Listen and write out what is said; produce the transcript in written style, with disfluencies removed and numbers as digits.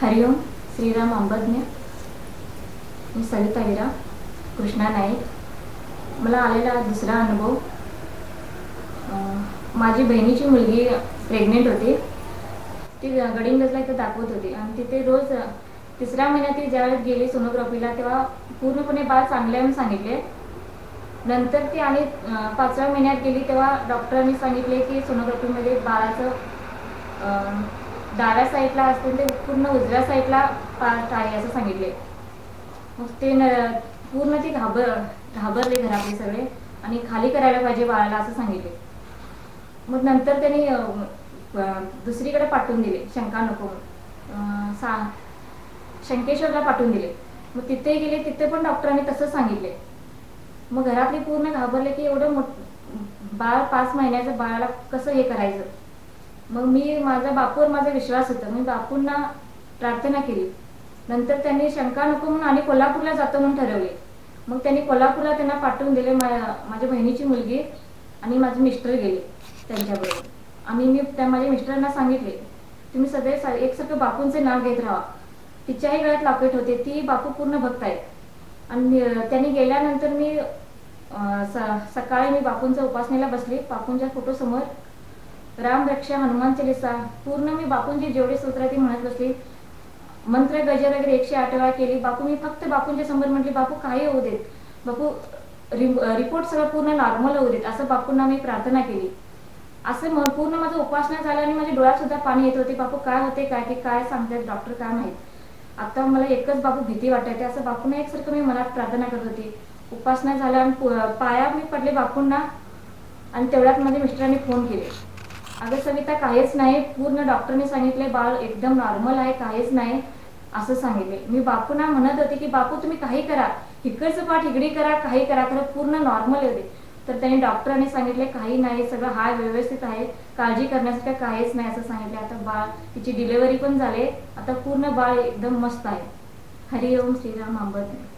हरिओम श्रीराम अंबज्ञ मी सविता कृष्णा नाईक। मला आलेला दुसरा अनुभव, माझी बहिणीची मुलगी प्रेग्नेंट होती, ती गडिंगजला इथं दाखवत होती आणि तिथे रोज तिसऱ्या महिन्यात ती ज्यावेळेस गेली सोनोग्राफीला तेव्हा पूर्णपणे बाळ चांगले म्हणून सांगितले। नंतर ती आणि पाचव्या महिन्यात गेली तेव्हा डॉक्टरांनी सांगितले की सोनोग्राफीमध्ये बाळाचं डाव्या साईडला असते ते पूर्ण उजव्या साईडला पार्ट आहे असं सांगितले। मग ते पूर्ण ती घाबरले घरातले सगळे आणि खाली करायला पाहिजे बाळाला असं सांगितले। मग नंतर त्यांनी दुसरीकडे पाठवून दिले, शंका नको शंकेश्वरला पाठवून दिले। मग तिथे गेले, तिथे पण डॉक्टरांनी तसंच सांगितले। मग घरातले पूर्ण घाबरले की एवढं मोठं बाळ 5 महिन्याचं बाळाला कसं हे करायचं। मग मी माझा बापूवर माझा विश्वास होता, मी बापूंना प्रार्थना केली। नंतर त्यांनी शंका नको म्हणून आणि कोल्हापूरला जातो म्हणून ठरवले। मग त्यांनी कोल्हापूरला त्यांना पाठवून दिले, माझ्या बहिणीची मुलगी आणि माझे मिस्टर गेले त्यांच्याबरोबर। आणि मी त्या माझ्या मिस्टरांना सांगितले तुम्ही सदैव एकसारखं बापूंचे नाव घेत राहा। तिच्याही गळ्यात लॉकेट होते, ती बापू पूर्ण भक्त आहेत। आणि त्यांनी गेल्यानंतर मी सकाळी मी बापूंच्या उपासनेला बसले। बापूंच्या फोटोसमोर राम रक्षा हनुमान चालीसा पूर्ण मी बापूंची जेवढे सूत्र ती म्हणत बसली, मंत्र गजर वगैरे 108 वेळा केली। बापू मी फक्त बापूंच्या समोर म्हटले बापू काही होऊ देत, बापू रिपोर्ट सगळं पूर्ण नॉर्मल होऊ देत असं बापूंना मी प्रार्थना केली। असं पूर्ण माझं उपासना झालं आणि माझ्या डोळ्यात सुद्धा पाणी येत होते, बापू काय होते काय ते काय सांगतात डॉक्टर काय माहीत, आता मला एकच बापू भीती वाटते असं बापूंना एकसारखं मी मनात प्रार्थना करत होती। उपासना झाल्या आणि पाया मी पडले बापूंना आणि तेवढ्यात माझ्या मिस्टरांनी फोन केले, अगं सविता काहीच नाही, पूर्ण डॉक्टरने सांगितले बाळ एकदम नॉर्मल आहे, काहीच नाही असं सांगितले। मी बापूंना म्हणत होते की बापू तुम्ही काही करा, इकडचं पाठ इकडे करा, काही करा, खरं पूर्ण नॉर्मल होते। तर त्यांनी डॉक्टरने सांगितले काही नाही, सगळं हाय व्यवस्थित आहे, काळजी करण्यासाठी काहीच नाही असं सांगितले। आता बाळ तिची डिलिव्हरी पण झाले, आता पूर्ण बाळ एकदम मस्त आहे। हरिओम श्रीराम अंबज्ञ।